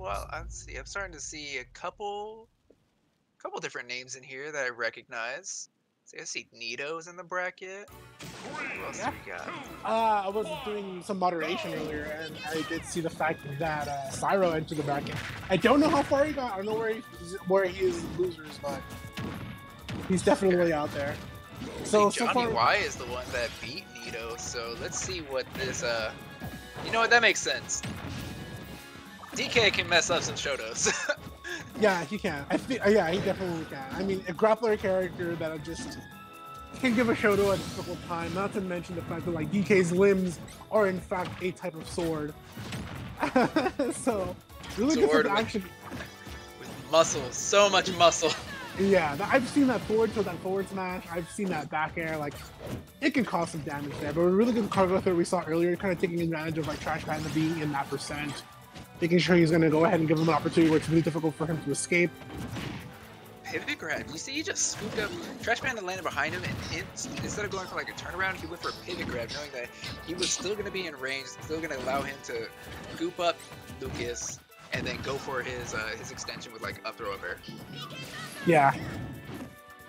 Well, let's see. I'm starting to see a couple different names in here that I recognize. I see Nito's in the bracket. What else do we got? I was doing some moderation earlier, and I did see the fact that Syro entered the bracket. I don't know how far he got. I don't know where he is in losers, but he's definitely out there. So Johnny Y is the one that beat Nito. So let's see what this. You know what? That makes sense. DK can mess up some Shotos. Yeah, he can. I think. Yeah, he definitely can. I mean, a grappler character that'll just can give a Shoto a difficult time. Not to mention the fact that like DK's limbs are in fact a type of sword. So really good for action. With muscles, so much muscle. Yeah, I've seen that forward tilt, that forward smash. I've seen that back air. Like, it can cause some damage there. But a really good cargo throw we saw earlier, kind of taking advantage of like Trash Panda being in that percent. Making sure he's going to go ahead and give him an opportunity where it's really difficult for him to escape. Pivot grab. You see, he just swooped up. Trash Panda landed behind him, and instead of going for like a turnaround, he went for a pivot grab, knowing that he was still going to be in range, still going to allow him to goop up Lucas, and then go for his extension with like up throw over. Yeah.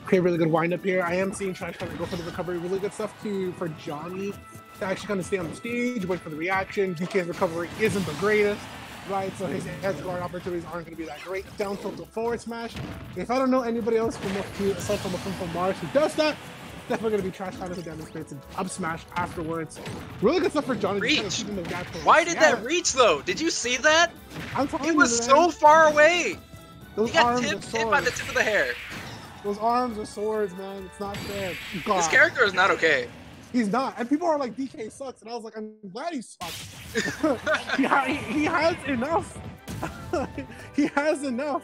Okay, really good wind up here. I am seeing Trash Panda go for the recovery. Really good stuff too for Johnny to actually kind of stay on the stage, wait for the reaction. DK's recovery isn't the greatest. Right, so his guard opportunities aren't going to be that great. Down tilt to forward smash. If I don't know anybody else from F2, aside from a friend from Mars who does that, definitely going to be Trash Panda who demonstrates an up smash afterwards. Really good stuff for Johnny. Reach. Why did that reach though? Did you see that? I'm telling you, he was so far away. Those he got tipped by the tip of the hair. Those arms are swords, man. It's not fair. God. This character is not okay. He's not, and people are like, DK sucks, and I was like, I'm glad he sucks. he has enough. He has enough.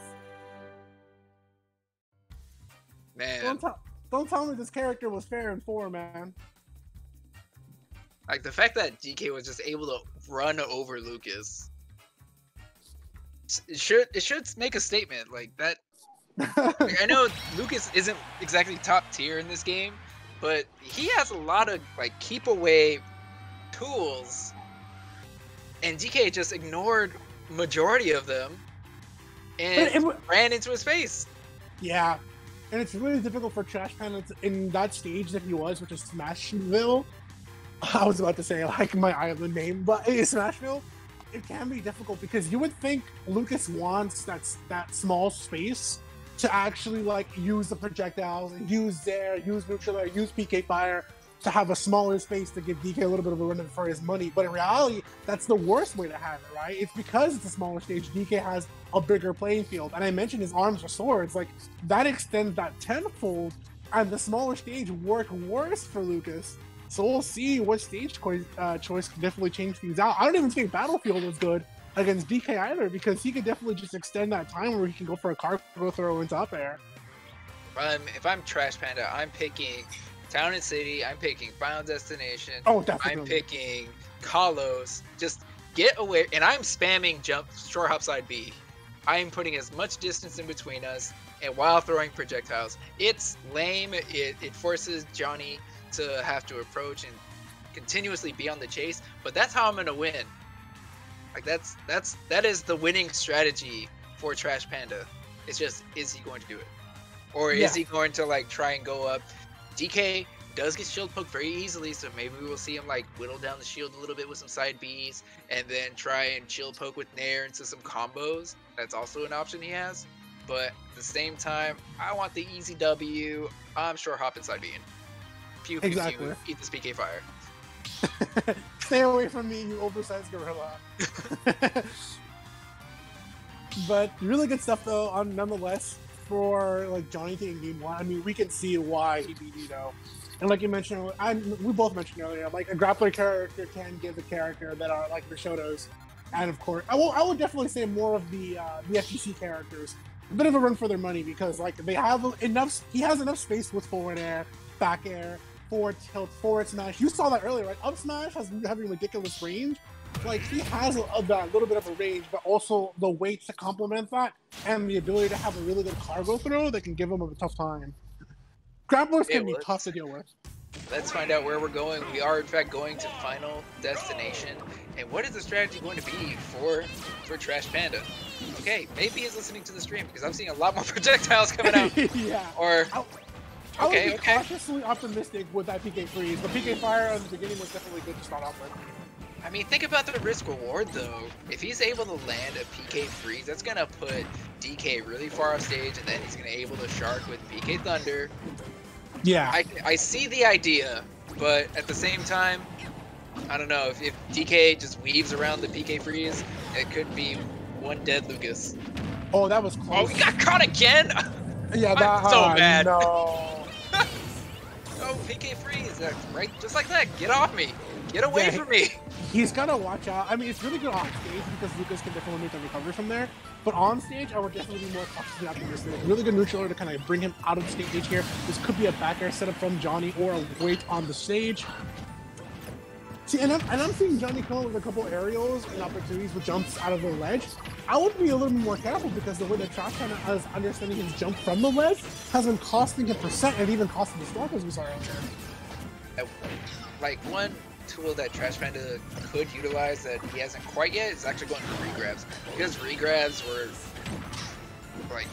Man. Don't tell me this character was fair in 4, man. Like, the fact that DK was just able to run over Lucas, it should make a statement like that. Like, I know Lucas isn't exactly top tier in this game, but he has a lot of like keep away tools, and DK just ignored majority of them and ran into his face. Yeah, and it's really difficult for Trash Panda in that stage that he was, which is Smashville. I was about to say like my island name, but it is Smashville. It can be difficult because you would think Lucas wants that small space to actually like use the projectiles, use Zare, use neutral air, use PK fire to have a smaller space to give DK a little bit of a run for his money. But in reality, that's the worst way to have it, right? It's because it's a smaller stage, DK has a bigger playing field. And I mentioned his arms are swords, like that extends that tenfold, and the smaller stage worked worse for Lucas. So we'll see what stage choice can definitely change things out. I don't even think Battlefield was good against DK either, because he could definitely just extend that time where he can go for a cargo throw into up air. If I'm Trash Panda, I'm picking Town and City, I'm picking Final Destination, oh, definitely. I'm picking Kalos, just get away, and I'm spamming jump, short hop side B. I am putting as much distance in between us, and while throwing projectiles. It's lame, it forces Johnny to have to approach and continuously be on the chase, but that's how I'm gonna win. Like that is the winning strategy for Trash Panda. It's just, is he going to do it, or is he going to like try and go up? DK does get shield poked very easily, so maybe we will see him like whittle down the shield a little bit with some side Bs, and then try and shield poke with Nair into some combos. That's also an option he has. But at the same time, I want the easy W. I'm sure hop inside B. Pew, pew, exactly. Pew, eat this PK fire. Stay away from me, you oversized gorilla. But really good stuff though, nonetheless, for like Johnny King in game 1. I mean, we can see why he beat Nito. And like you mentioned, we both mentioned earlier, like a grappler character can give a character that are like the Shotos, and of course, I would definitely say more of the FGC characters a bit of a run for their money, because like they have enough. He has enough space with forward air, back air, forward tilt, forward smash. You saw that earlier, right? Up smash has been having ridiculous range. Like, he has that little bit of a range, but also the weight to complement that, and the ability to have a really good cargo throw that can give him a tough time. Grapplers can be tough to deal with. Let's find out where we're going. We are in fact going to Final Destination. And what is the strategy going to be for Trash Panda? Okay, maybe he's listening to the stream because I'm seeing a lot more projectiles coming out. Yeah. Or I would be cautiously optimistic with that PK freeze. The PK fire on the beginning was definitely good to start off with. I mean, think about the risk reward though. If he's able to land a PK freeze, that's gonna put DK really far off stage, and then he's gonna be able to shark with PK thunder. Yeah, I see the idea, but at the same time, I don't know if DK just weaves around the PK freeze, it could be one dead Lucas. Oh, that was close. Oh, he got caught again. Yeah, that's so bad. No. Oh, PK freeze, right? Just like that. Get off me. Get away from me. He's gotta watch out. I mean, it's really good off stage because Lucas can definitely make a recovery from there. But on stage, I would definitely be more cautious and optimistic. Really good neutral to kind of bring him out of the stage here. This could be a back air setup from Johnny or a wait on the stage. See, and I'm seeing Johnny come with a couple aerials and opportunities with jumps out of the ledge. I would be a little bit more careful because the way that Trash Panda is understanding his jump from the ledge has been costing him percent and even costing the stock as we saw earlier. Like one tool that Trash Panda could utilize that he hasn't quite yet is actually going to regrabs, because regrabs were like,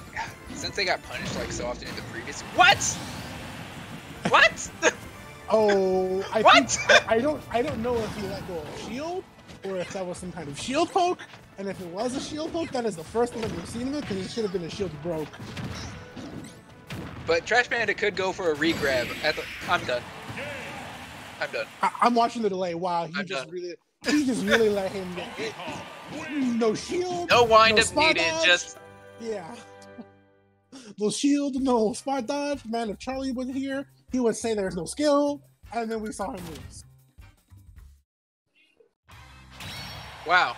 since they got punished like so often in the previous what oh I what think, I don't know if he let go of a shield or if that was some kind of shield poke, and if it was a shield poke, that is the first time we've seen of it, because it should have been a shield broke. But Trash Panda could go for a regrab at the I'm done. I'm watching the delay. Wow, he just really let him get no shield. No wind up needed, just yeah. No shield, no spot dodge. Man, if Charlie was here, he would say there's no skill, and then we saw him lose. Wow.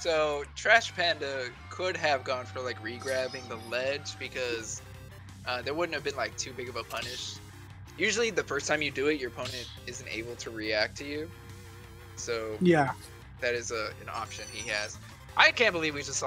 So Trash Panda could have gone for like regrabbing the ledge because there wouldn't have been like too big of a punish. Usually the first time you do it, your opponent isn't able to react to you. So yeah, that is an option he has. I can't believe we just saw